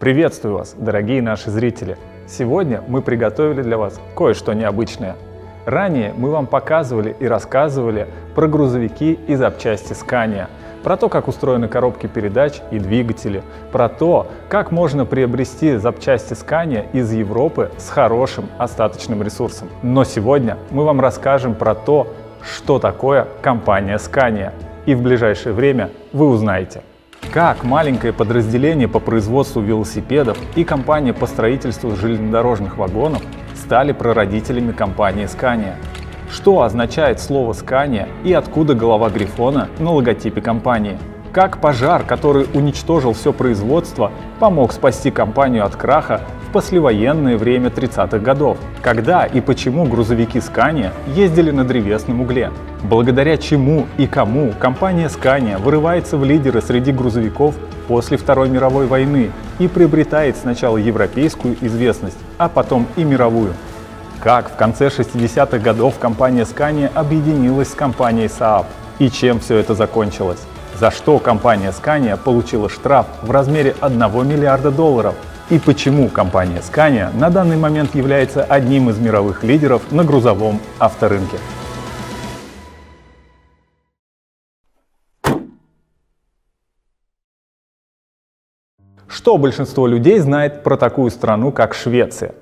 Приветствую вас, дорогие наши зрители! Сегодня мы приготовили для вас кое-что необычное. Ранее мы вам показывали и рассказывали про грузовики и запчасти Scania, про то, как устроены коробки передач и двигатели, про то, как можно приобрести запчасти Scania из Европы с хорошим остаточным ресурсом. Но сегодня мы вам расскажем про то, что такое компания Scania, и в ближайшее время вы узнаете, как маленькое подразделение по производству велосипедов и компания по строительству железнодорожных вагонов стали прародителями компании Scania, что означает слово Scania и откуда голова грифона на логотипе компании, как пожар, который уничтожил все производство, помог спасти компанию от краха в послевоенное время 30-х годов, когда и почему грузовики Scania ездили на древесном угле, благодаря чему и кому компания Scania вырывается в лидеры среди грузовиков после Второй мировой войны и приобретает сначала европейскую известность, а потом и мировую. Как в конце 60-х годов компания Scania объединилась с компанией Saab и чем все это закончилось. За что компания Scania получила штраф в размере $1 миллиарда и почему компания Scania на данный момент является одним из мировых лидеров на грузовом авторынке. Что большинство людей знает про такую страну, как Швеция?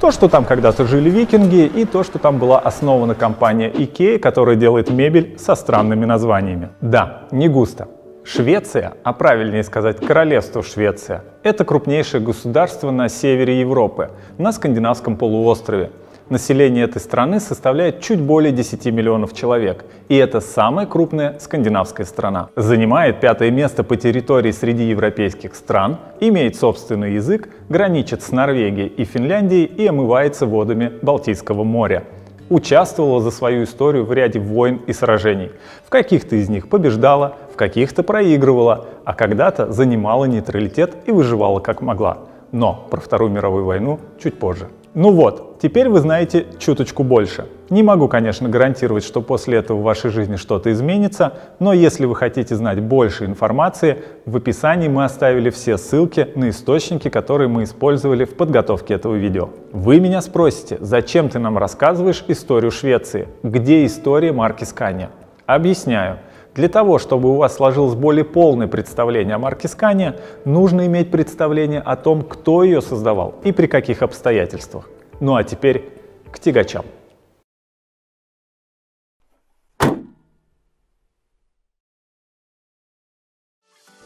То, что там когда-то жили викинги, и то, что там была основана компания IKEA, которая делает мебель со странными названиями. Да, не густо. Швеция, а правильнее сказать Королевство Швеция, это крупнейшее государство на севере Европы, на скандинавском полуострове. Население этой страны составляет чуть более 10 миллионов человек, и это самая крупная скандинавская страна. Занимает 5-е место по территории среди европейских стран, имеет собственный язык, граничит с Норвегией и Финляндией и омывается водами Балтийского моря. Участвовала за свою историю в ряде войн и сражений. В каких-то из них побеждала, в каких-то проигрывала, а когда-то занимала нейтралитет и выживала как могла. Но про Вторую мировую войну чуть позже. Ну вот, теперь вы знаете чуточку больше. Не могу, конечно, гарантировать, что после этого в вашей жизни что-то изменится, но если вы хотите знать больше информации, в описании мы оставили все ссылки на источники, которые мы использовали в подготовке этого видео. Вы меня спросите, зачем ты нам рассказываешь историю Швеции? Где история марки Scania? Объясняю. Для того, чтобы у вас сложилось более полное представление о марке Scania, нужно иметь представление о том, кто ее создавал и при каких обстоятельствах. Ну а теперь к тягачам.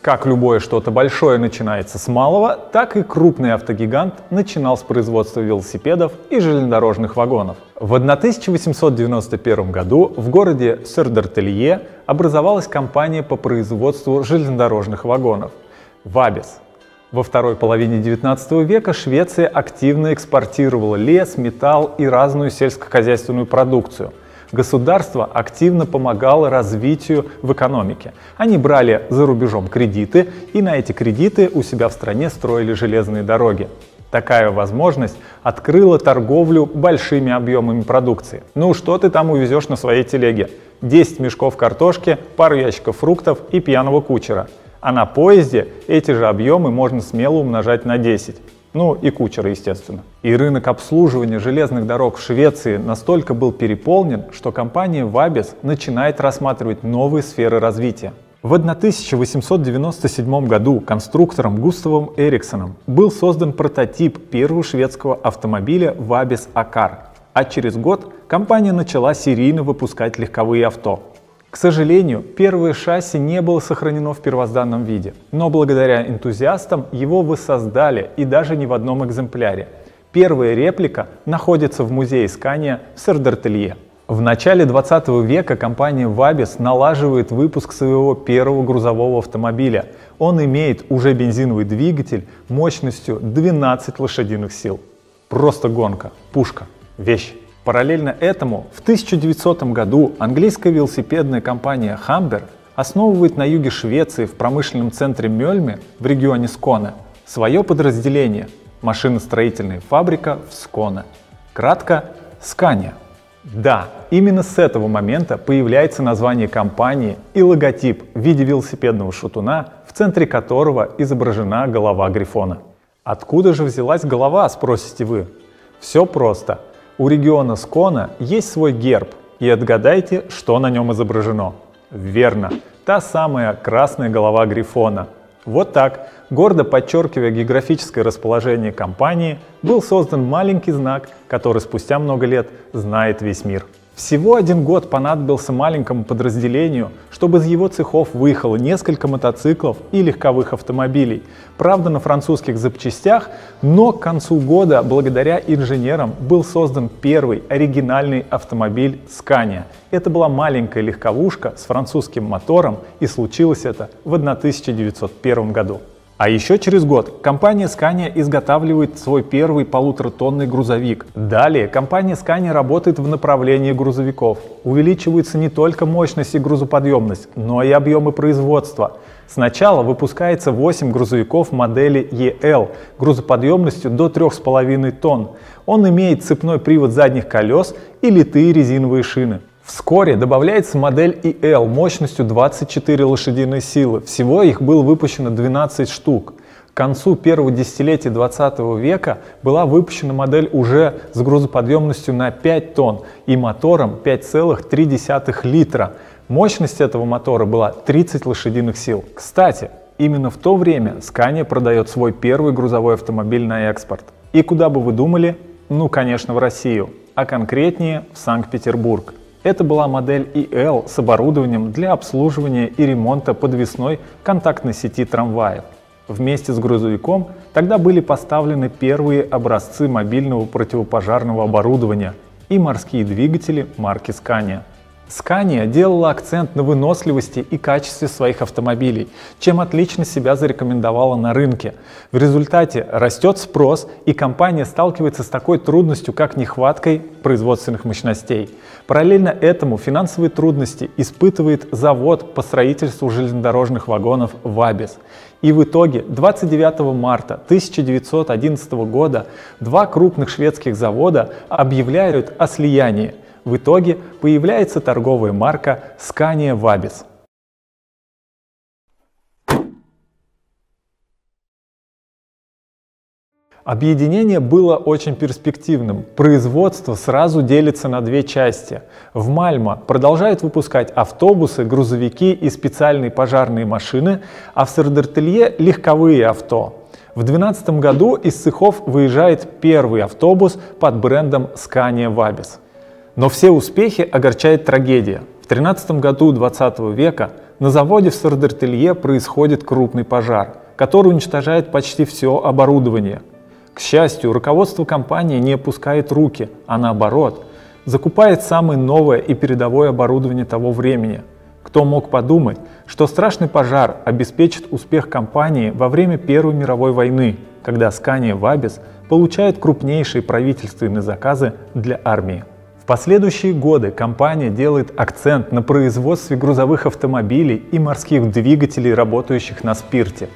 Как любое что-то большое начинается с малого, так и крупный автогигант начинал с производства велосипедов и железнодорожных вагонов. В 1891 году в городе Södertälje образовалась компания по производству железнодорожных вагонов «Vabis». Во второй половине 19 века Швеция активно экспортировала лес, металл и разную сельскохозяйственную продукцию. Государство активно помогало развитию в экономике. Они брали за рубежом кредиты, и на эти кредиты у себя в стране строили железные дороги. Такая возможность открыла торговлю большими объемами продукции. Ну что ты там увезешь на своей телеге? 10 мешков картошки, пару ящиков фруктов и пьяного кучера. А на поезде эти же объемы можно смело умножать на 10. Ну и кучера, естественно. И рынок обслуживания железных дорог в Швеции настолько был переполнен, что компания Vabis начинает рассматривать новые сферы развития. В 1897 году конструктором Густавом Эриксоном был создан прототип первого шведского автомобиля Vabis Акар, а через год компания начала серийно выпускать легковые авто. К сожалению, первое шасси не было сохранено в первозданном виде, но благодаря энтузиастам его воссоздали и даже не в одном экземпляре. Первая реплика находится в музее Scania в Södertälje. В начале 20 века компания Vabis налаживает выпуск своего первого грузового автомобиля. Он имеет уже бензиновый двигатель мощностью 12 лошадиных сил. Просто гонка, пушка, вещь. Параллельно этому в 1900 году английская велосипедная компания Humber основывает на юге Швеции в промышленном центре Мельме в регионе Скона свое подразделение – машиностроительная фабрика в Скона, кратко Scania. Да, именно с этого момента появляется название компании и логотип в виде велосипедного шатуна, в центре которого изображена голова грифона. Откуда же взялась голова, спросите вы? Все просто. У региона Скона есть свой герб, и отгадайте, что на нем изображено. Верно, та самая красная голова грифона. Вот так, гордо подчеркивая географическое расположение компании, был создан маленький знак, который спустя много лет знает весь мир. Всего 1 год понадобился маленькому подразделению, чтобы из его цехов выехало несколько мотоциклов и легковых автомобилей. Правда, на французских запчастях, но к концу года, благодаря инженерам, был создан первый оригинальный автомобиль Scania. Это была маленькая легковушка с французским мотором, и случилось это в 1901 году. А еще через год компания Scania изготавливает свой первый 1,5-тонный грузовик. Далее компания Scania работает в направлении грузовиков. Увеличивается не только мощность и грузоподъемность, но и объемы производства. Сначала выпускается 8 грузовиков модели EL грузоподъемностью до 3,5 тонн. Он имеет цепной привод задних колес и литые резиновые шины. Вскоре добавляется модель IL мощностью 24 лошадиные силы. Всего их было выпущено 12 штук. К концу первого десятилетия 20 века была выпущена модель уже с грузоподъемностью на 5 тонн и мотором 5,3 литра. Мощность этого мотора была 30 лошадиных сил. Кстати, именно в то время Scania продает свой первый грузовой автомобиль на экспорт. И куда бы вы думали? Ну, конечно, в Россию, а конкретнее в Санкт-Петербург. Это была модель IL с оборудованием для обслуживания и ремонта подвесной контактной сети трамваев. Вместе с грузовиком тогда были поставлены первые образцы мобильного противопожарного оборудования и морские двигатели марки Scania. Scania делала акцент на выносливости и качестве своих автомобилей, чем отлично себя зарекомендовала на рынке. В результате растет спрос, и компания сталкивается с такой трудностью, как нехваткой производственных мощностей. Параллельно этому финансовые трудности испытывает завод по строительству железнодорожных вагонов «Вабис». И в итоге 29 марта 1911 года 2 крупных шведских завода объявляют о слиянии. В итоге появляется торговая марка Scania-Vabis. Объединение было очень перспективным. Производство сразу делится на 2 части. В Мальмо продолжают выпускать автобусы, грузовики и специальные пожарные машины, а в Södertälje легковые авто. В 2012 году из цехов выезжает первый автобус под брендом Scania-Vabis. Но все успехи огорчает трагедия. В 2013 году 20 века на заводе в Södertälje происходит крупный пожар, который уничтожает почти все оборудование. К счастью, руководство компании не опускает руки, а наоборот, закупает самое новое и передовое оборудование того времени. Кто мог подумать, что страшный пожар обеспечит успех компании во время Первой мировой войны, когда Scania-Vabis получает крупнейшие правительственные заказы для армии. В последующие годы компания делает акцент на производстве грузовых автомобилей и морских двигателей, работающих на спирте.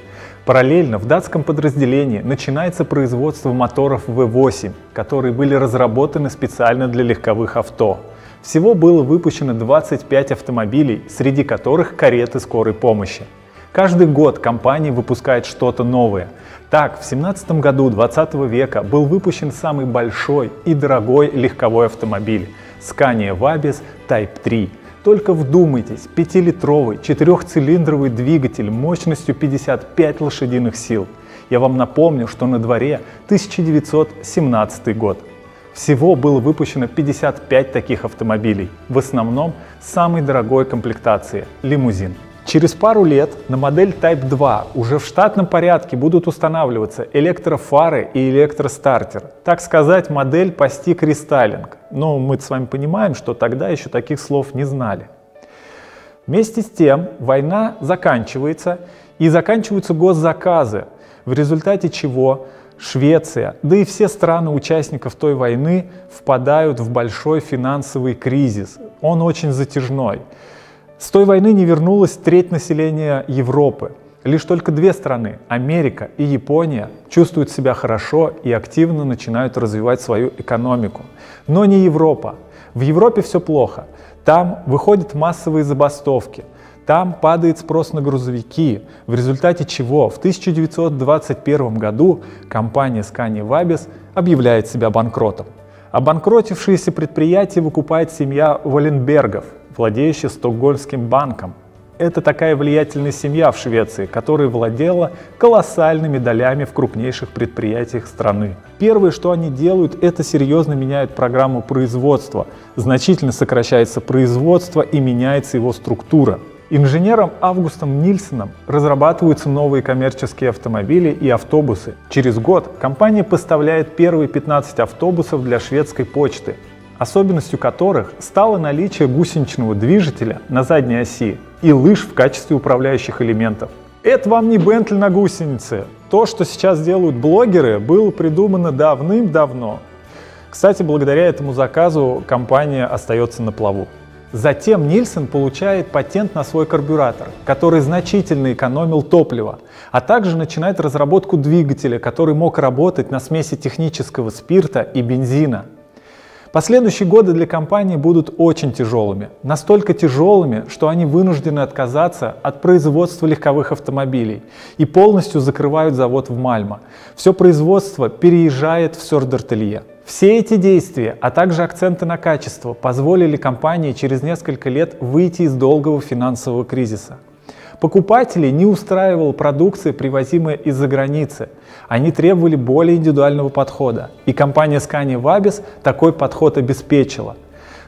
Параллельно в датском подразделении начинается производство моторов V8, которые были разработаны специально для легковых авто. Всего было выпущено 25 автомобилей, среди которых кареты скорой помощи. Каждый год компания выпускает что-то новое. Так, в 17 году 20 века был выпущен самый большой и дорогой легковой автомобиль Scania-Vabis Type 3. Только вдумайтесь, 5-литровый 4-цилиндровый двигатель мощностью 55 лошадиных сил. Я вам напомню, что на дворе 1917 год. Всего было выпущено 55 таких автомобилей, в основном самой дорогой комплектации – лимузин. Через пару лет на модель Type 2 уже в штатном порядке будут устанавливаться электрофары и электростартер. Так сказать, модель постиг рестайлинг. Но мы с вами понимаем, что тогда еще таких слов не знали. Вместе с тем война заканчивается, и заканчиваются госзаказы, в результате чего Швеция, да и все страны участников той войны впадают в большой финансовый кризис. Он очень затяжной. С той войны не вернулась треть населения Европы. Лишь только 2 страны, Америка и Япония, чувствуют себя хорошо и активно начинают развивать свою экономику. Но не Европа. В Европе все плохо. Там выходят массовые забастовки. Там падает спрос на грузовики, в результате чего в 1921 году компания Scania-Vabis объявляет себя банкротом. Обанкротившиеся предприятия выкупает семья Wallenbergов, владеющая Стокгольмским банком. Это такая влиятельная семья в Швеции, которая владела колоссальными долями в крупнейших предприятиях страны. Первое, что они делают, это серьезно меняют программу производства. Значительно сокращается производство и меняется его структура. Инженером Августом Нильсеном разрабатываются новые коммерческие автомобили и автобусы. Через год компания поставляет первые 15 автобусов для шведской почты, особенностью которых стало наличие гусеничного движителя на задней оси и лыж в качестве управляющих элементов. Это вам не Бентли на гусенице. То, что сейчас делают блогеры, было придумано давным-давно. Кстати, благодаря этому заказу компания остается на плаву. Затем Нильсен получает патент на свой карбюратор, который значительно экономил топливо, а также начинает разработку двигателя, который мог работать на смеси технического спирта и бензина. Последующие годы для компании будут очень тяжелыми. Настолько тяжелыми, что они вынуждены отказаться от производства легковых автомобилей и полностью закрывают завод в Мальмо. Все производство переезжает в Södertälje. Все эти действия, а также акценты на качество, позволили компании через несколько лет выйти из долгого финансового кризиса. Покупателей не устраивала продукция, привозимая из-за границы. Они требовали более индивидуального подхода, и компания Scania-Vabis такой подход обеспечила.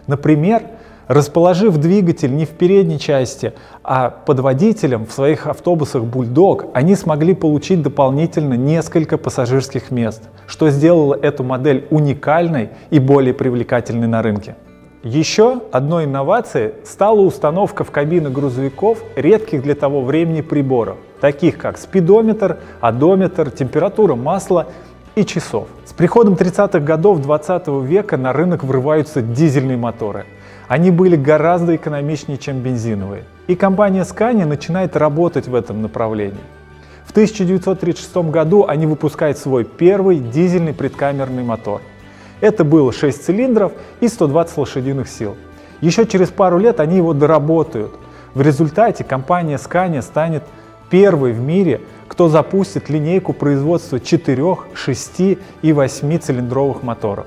Например, расположив двигатель не в передней части, а под водителем в своих автобусах «Бульдог», они смогли получить дополнительно несколько пассажирских мест, что сделало эту модель уникальной и более привлекательной на рынке. Еще одной инновацией стала установка в кабины грузовиков редких для того времени приборов, таких как спидометр, одометр, температура масла и часов. С приходом 30-х годов 20 века на рынок врываются дизельные моторы. Они были гораздо экономичнее, чем бензиновые, и компания Scania начинает работать в этом направлении. В 1936 году они выпускают свой первый дизельный предкамерный мотор. Это было 6 цилиндров и 120 лошадиных сил. Еще через пару лет они его доработают. В результате компания Scania станет первой в мире, кто запустит линейку производства 4, 6 и 8-цилиндровых моторов.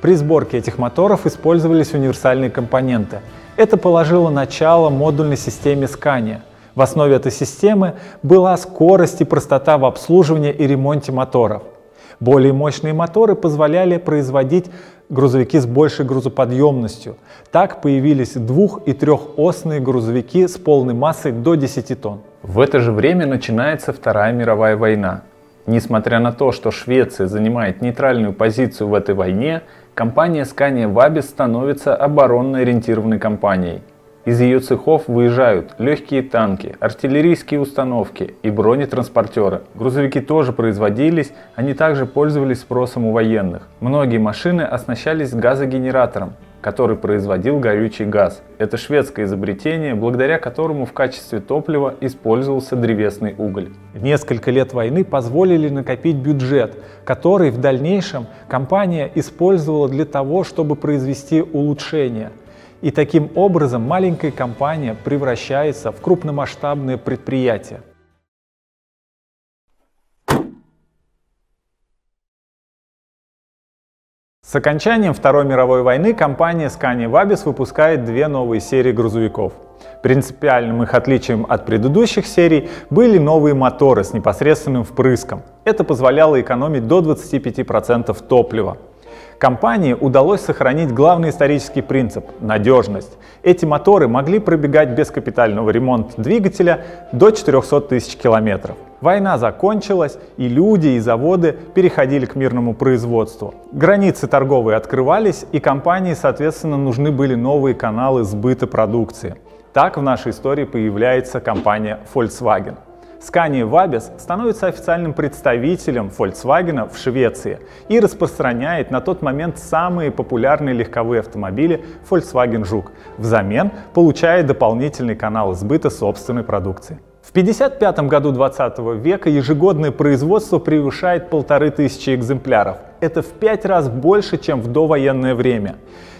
При сборке этих моторов использовались универсальные компоненты. Это положило начало модульной системе Scania. В основе этой системы была скорость и простота в обслуживании и ремонте моторов. Более мощные моторы позволяли производить грузовики с большей грузоподъемностью. Так появились двух- и трехосные грузовики с полной массой до 10 тонн. В это же время начинается Вторая мировая война. Несмотря на то, что Швеция занимает нейтральную позицию в этой войне, компания Scania-Vabis становится оборонно-ориентированной компанией. Из ее цехов выезжают легкие танки, артиллерийские установки и бронетранспортеры. Грузовики тоже производились, они также пользовались спросом у военных. Многие машины оснащались газогенератором, который производил горючий газ. Это шведское изобретение, благодаря которому в качестве топлива использовался древесный уголь. Несколько лет войны позволили накопить бюджет, который в дальнейшем компания использовала для того, чтобы произвести улучшения. И таким образом маленькая компания превращается в крупномасштабное предприятие. С окончанием Второй мировой войны компания Scania-Vabis выпускает две новые серии грузовиков. Принципиальным их отличием от предыдущих серий были новые моторы с непосредственным впрыском. Это позволяло экономить до 25% топлива. Компании удалось сохранить главный исторический принцип – надежность. Эти моторы могли пробегать без капитального ремонта двигателя до 400 тысяч километров. Война закончилась, и люди, и заводы переходили к мирному производству. Границы торговые открывались, и компании, соответственно, нужны были новые каналы сбыта продукции. Так в нашей истории появляется компания Volkswagen. Scania-Vabis становится официальным представителем Volkswagen в Швеции и распространяет на тот момент самые популярные легковые автомобили Volkswagen Жук, взамен получая дополнительный канал сбыта собственной продукции. В 1955 году 20 века ежегодное производство превышает 1500 экземпляров. Это в 5 раз больше, чем в довоенное время.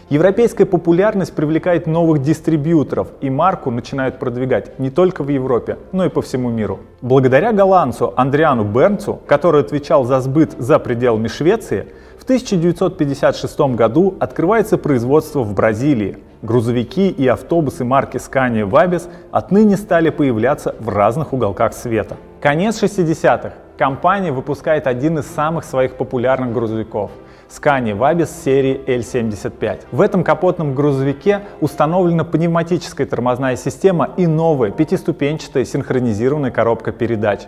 Европейская популярность привлекает новых дистрибьюторов, и марку начинают продвигать не только в Европе, но и по всему миру. Благодаря голландцу Андриаану Бернцу, который отвечал за сбыт за пределами Швеции, в 1956 году открывается производство в Бразилии. Грузовики и автобусы марки Scania-Vabis отныне стали появляться в разных уголках света. Конец 60-х. Компания выпускает один из самых своих популярных грузовиков – Scania-Vabis серии L75. В этом капотном грузовике установлена пневматическая тормозная система и новая пятиступенчатая синхронизированная коробка передач.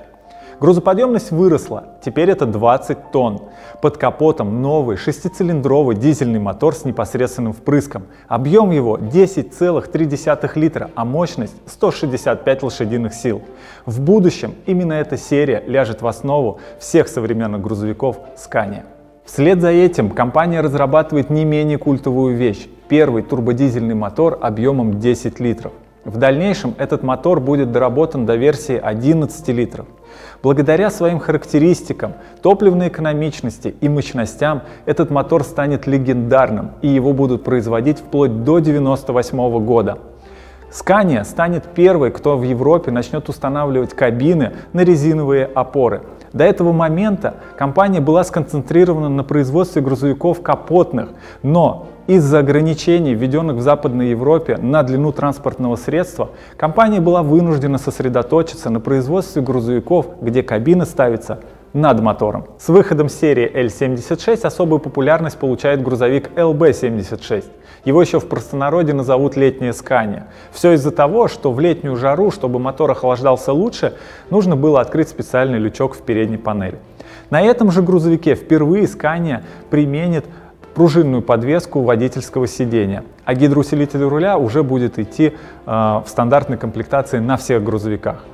Грузоподъемность выросла, теперь это 20 тонн. Под капотом новый шестицилиндровый дизельный мотор с непосредственным впрыском. Объем его 10,3 литра, а мощность 165 лошадиных сил. В будущем именно эта серия ляжет в основу всех современных грузовиков Scania. Вслед за этим компания разрабатывает не менее культовую вещь – первый турбодизельный мотор объемом 10 литров. В дальнейшем этот мотор будет доработан до версии 11 литров. Благодаря своим характеристикам, топливной экономичности и мощностям этот мотор станет легендарным, и его будут производить вплоть до 1998 года. Scania станет первой, кто в Европе начнет устанавливать кабины на резиновые опоры. До этого момента компания была сконцентрирована на производстве грузовиков капотных, но из-за ограничений, введенных в Западной Европе на длину транспортного средства, компания была вынуждена сосредоточиться на производстве грузовиков, где кабины ставятся над мотором. С выходом серии L76 особую популярность получает грузовик LB76. Его еще в простонародье назовут летняя Scania. Все из-за того, что в летнюю жару, чтобы мотор охлаждался лучше, нужно было открыть специальный лючок в передней панели. На этом же грузовике впервые Scania применит пружинную подвеску водительского сидения, а гидроусилитель руля уже будет идти в стандартной комплектации на всех грузовиках.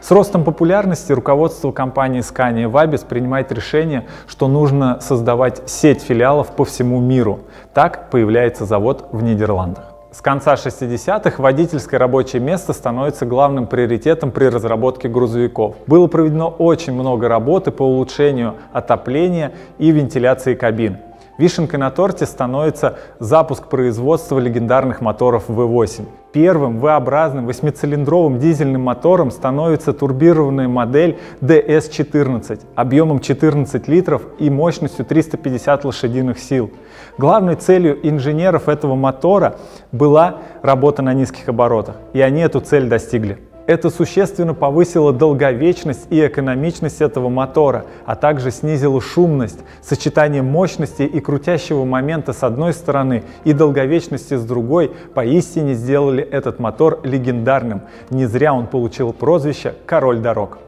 С ростом популярности руководство компании Scania-Vabis принимает решение, что нужно создавать сеть филиалов по всему миру. Так появляется завод в Нидерландах. С конца 60-х водительское рабочее место становится главным приоритетом при разработке грузовиков. Было проведено очень много работы по улучшению отопления и вентиляции кабин. Вишенкой на торте становится запуск производства легендарных моторов V8. Первым V-образным восьмицилиндровым дизельным мотором становится турбированная модель DS14 объемом 14 литров и мощностью 350 лошадиных сил. Главной целью инженеров этого мотора была работа на низких оборотах, и они эту цель достигли. Это существенно повысило долговечность и экономичность этого мотора, а также снизило шумность. Сочетание мощности и крутящего момента с одной стороны и долговечности с другой поистине сделали этот мотор легендарным. Не зря он получил прозвище «Король дорог».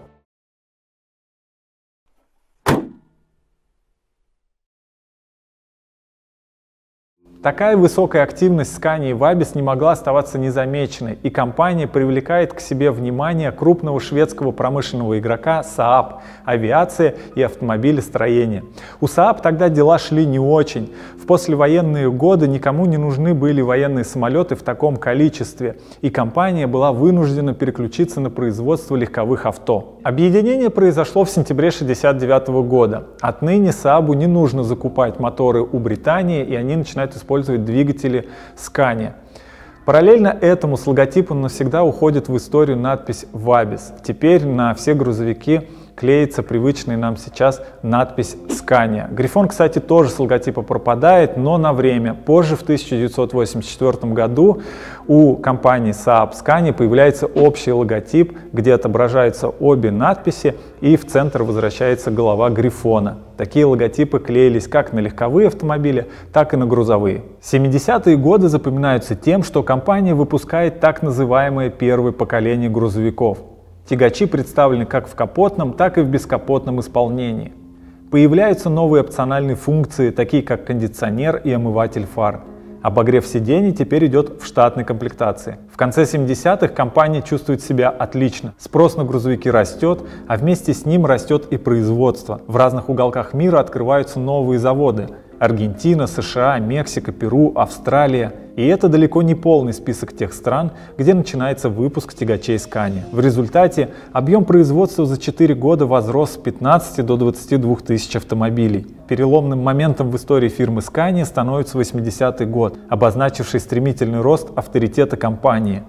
Такая высокая активность Scania-Vabis не могла оставаться незамеченной, и компания привлекает к себе внимание крупного шведского промышленного игрока Saab, авиация и автомобилестроение. У Saab тогда дела шли не очень. В послевоенные годы никому не нужны были военные самолеты в таком количестве, и компания была вынуждена переключиться на производство легковых авто. Объединение произошло в сентябре 1969 года. Отныне Saab'у не нужно закупать моторы у Британии, и они начинают использовать двигатели Scania. Параллельно этому с логотипом навсегда уходит в историю надпись Vabis. Теперь на все грузовики клеится привычная нам сейчас надпись Scania. Грифон, кстати, тоже с логотипа пропадает, но на время. Позже, в 1984 году, у компании Saab Scania появляется общий логотип, где отображаются обе надписи и в центр возвращается голова грифона. Такие логотипы клеились как на легковые автомобили, так и на грузовые. 70-е годы запоминаются тем, что компания выпускает так называемое первое поколение грузовиков. Тягачи представлены как в капотном, так и в бескапотном исполнении. Появляются новые опциональные функции, такие как кондиционер и омыватель фар. Обогрев сидений теперь идет в штатной комплектации. В конце 70-х компания чувствует себя отлично. Спрос на грузовики растет, а вместе с ним растет и производство. В разных уголках мира открываются новые заводы. Аргентина, США, Мексика, Перу, Австралия. И это далеко не полный список тех стран, где начинается выпуск тягачей Scania. В результате объем производства за 4 года возрос с 15 до 22 тысяч автомобилей. Переломным моментом в истории фирмы Scania становится 80-й год, обозначивший стремительный рост авторитета компании.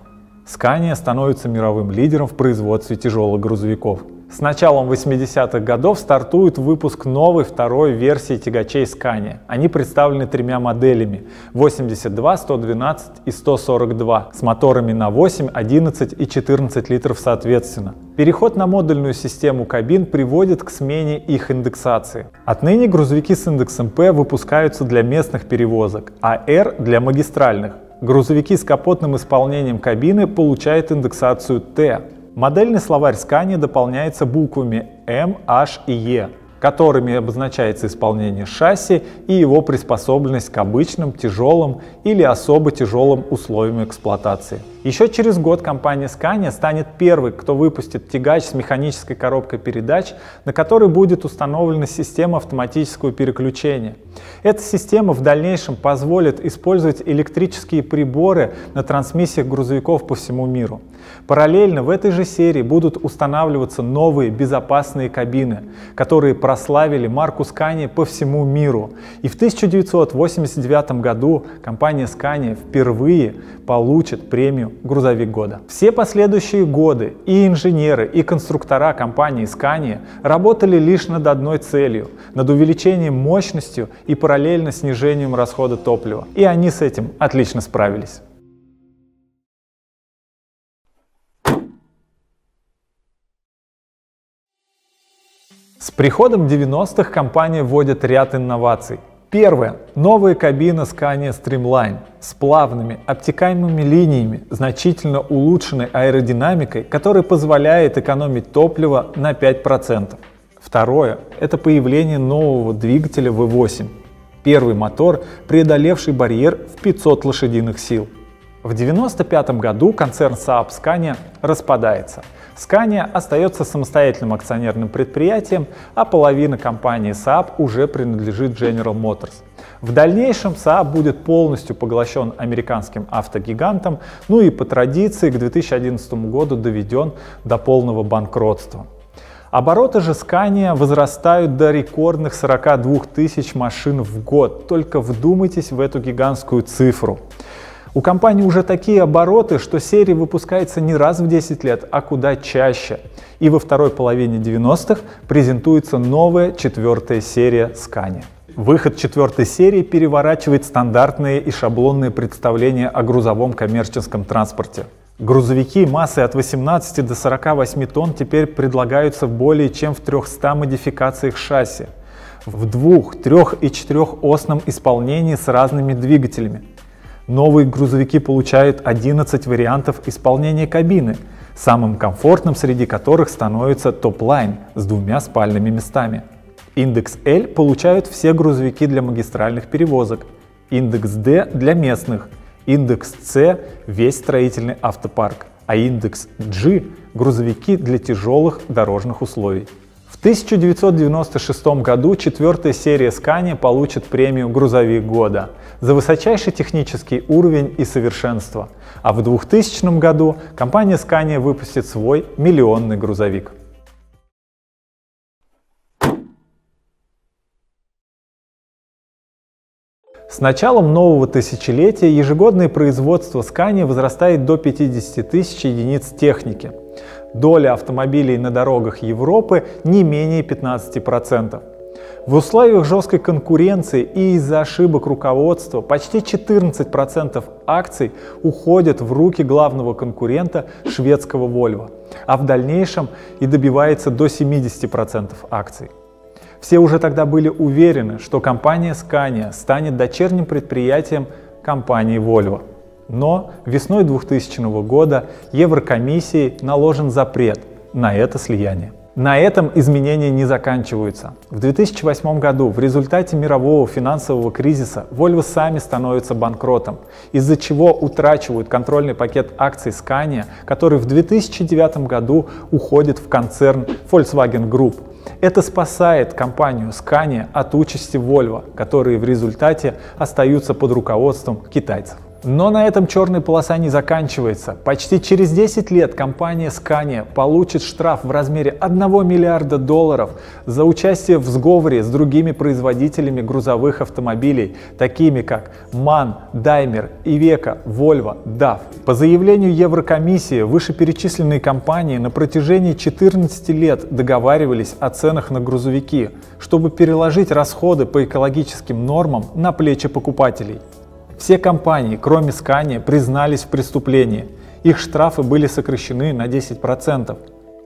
Scania становится мировым лидером в производстве тяжелых грузовиков. С началом 80-х годов стартует выпуск новой второй версии тягачей Scania. Они представлены тремя моделями – 82, 112 и 142 с моторами на 8, 11 и 14 литров соответственно. Переход на модульную систему кабин приводит к смене их индексации. Отныне грузовики с индексом P выпускаются для местных перевозок, а R – для магистральных. Грузовики с капотным исполнением кабины получают индексацию T. Модельный словарь Scania дополняется буквами М, H и Е, которыми обозначается исполнение шасси и его приспособленность к обычным, тяжелым или особо тяжелым условиям эксплуатации. Еще через год компания Scania станет первой, кто выпустит тягач с механической коробкой передач, на которой будет установлена система автоматического переключения. Эта система в дальнейшем позволит использовать электрические приборы на трансмиссиях грузовиков по всему миру. Параллельно в этой же серии будут устанавливаться новые безопасные кабины, которые прославили марку Scania по всему миру. И в 1989 году компания Scania впервые получит премию «Грузовик года». Все последующие годы и инженеры, и конструктора компании Scania работали лишь над одной целью – над увеличением мощностью и параллельно снижением расхода топлива. И они с этим отлично справились. С приходом 90-х компания вводит ряд инноваций. Первое. Новая кабина Scania Streamline с плавными, обтекаемыми линиями, значительно улучшенной аэродинамикой, которая позволяет экономить топливо на 5%. Второе. Это появление нового двигателя V8. Первый мотор, преодолевший барьер в 500 лошадиных сил. В 1995 году концерн Saab-Scania распадается. Scania остается самостоятельным акционерным предприятием, а половина компании Saab уже принадлежит General Motors. В дальнейшем Saab будет полностью поглощен американским автогигантом, ну и по традиции к 2011 году доведен до полного банкротства. Обороты же Scania возрастают до рекордных 42 тысяч машин в год. Только вдумайтесь в эту гигантскую цифру. У компании уже такие обороты, что серия выпускается не раз в 10 лет, а куда чаще. И во второй половине 90-х презентуется новая четвертая серия Scania. Выход четвертой серии переворачивает стандартные и шаблонные представления о грузовом коммерческом транспорте. Грузовики массой от 18 до 48 тонн теперь предлагаются более чем в 300 модификациях шасси, в 2-, 3- и 4-осном исполнении с разными двигателями. Новые грузовики получают 11 вариантов исполнения кабины, самым комфортным среди которых становится топ-лайн с двумя спальными местами. Индекс L получают все грузовики для магистральных перевозок, индекс D для местных, индекс C – весь строительный автопарк, а индекс G – грузовики для тяжелых дорожных условий. В 1996 году четвертая серия Scania получит премию «Грузовик года» за высочайший технический уровень и совершенство, а в 2000 году компания Scania выпустит свой миллионный грузовик. С началом нового тысячелетия ежегодное производство Scania возрастает до 50 тысяч единиц техники. Доля автомобилей на дорогах Европы не менее 15%. В условиях жесткой конкуренции и из-за ошибок руководства почти 14% акций уходят в руки главного конкурента шведского Volvo, а в дальнейшем и добивается до 70% акций. Все уже тогда были уверены, что компания Scania станет дочерним предприятием компании Volvo. Но весной 2000 года Еврокомиссией наложен запрет на это слияние. На этом изменения не заканчиваются. В 2008 году в результате мирового финансового кризиса Volvo сами становятся банкротом, из-за чего утрачивают контрольный пакет акций Scania, который в 2009 году уходит в концерн Volkswagen Group. Это спасает компанию Scania от участи Volvo, которые в результате остаются под руководством китайцев. Но на этом черная полоса не заканчивается. Почти через 10 лет компания Scania получит штраф в размере $1 миллиарда за участие в сговоре с другими производителями грузовых автомобилей, такими как MAN, Daimler, IVECO, Volvo, DAF. По заявлению Еврокомиссии, вышеперечисленные компании на протяжении 14 лет договаривались о ценах на грузовики, чтобы переложить расходы по экологическим нормам на плечи покупателей. Все компании, кроме Scania, признались в преступлении. Их штрафы были сокращены на 10%,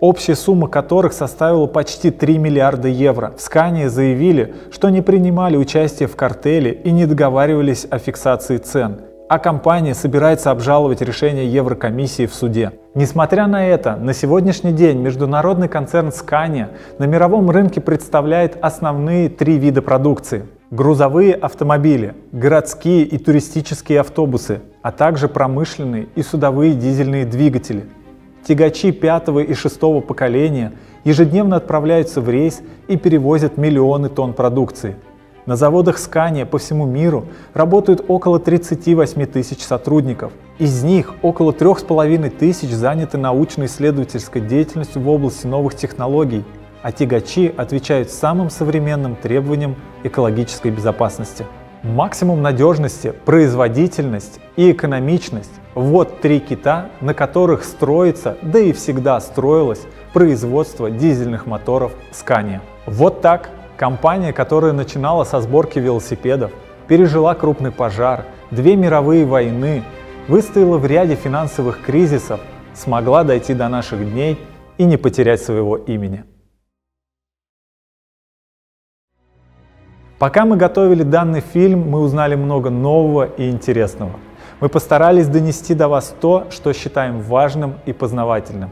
общая сумма которых составила почти €3 миллиарда. В Scania заявили, что не принимали участие в картеле и не договаривались о фиксации цен. А компания собирается обжаловать решение Еврокомиссии в суде. Несмотря на это, на сегодняшний день международный концерн Scania на мировом рынке представляет основные три вида продукции. Грузовые автомобили, городские и туристические автобусы, а также промышленные и судовые дизельные двигатели. Тягачи 5-го и 6-го поколения ежедневно отправляются в рейс и перевозят миллионы тонн продукции. На заводах Scania по всему миру работают около 38 тысяч сотрудников. Из них около 3,5 тысяч заняты научно-исследовательской деятельностью в области новых технологий, а тягачи отвечают самым современным требованиям экологической безопасности. Максимум надежности, производительность и экономичность – вот три кита, на которых строится, да и всегда строилось, производство дизельных моторов Scania. Вот так компания, которая начинала со сборки велосипедов, пережила крупный пожар, 2 мировые войны, выстояла в ряде финансовых кризисов, смогла дойти до наших дней и не потерять своего имени. Пока мы готовили данный фильм, мы узнали много нового и интересного. Мы постарались донести до вас то, что считаем важным и познавательным.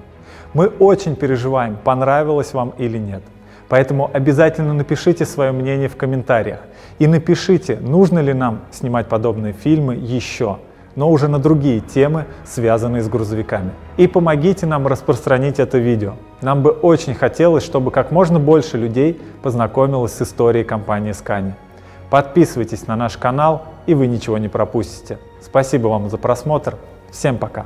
Мы очень переживаем, понравилось вам или нет. Поэтому обязательно напишите свое мнение в комментариях. И напишите, нужно ли нам снимать подобные фильмы еще, но уже на другие темы, связанные с грузовиками. И помогите нам распространить это видео. Нам бы очень хотелось, чтобы как можно больше людей познакомилось с историей компании Scania. Подписывайтесь на наш канал, и вы ничего не пропустите. Спасибо вам за просмотр. Всем пока!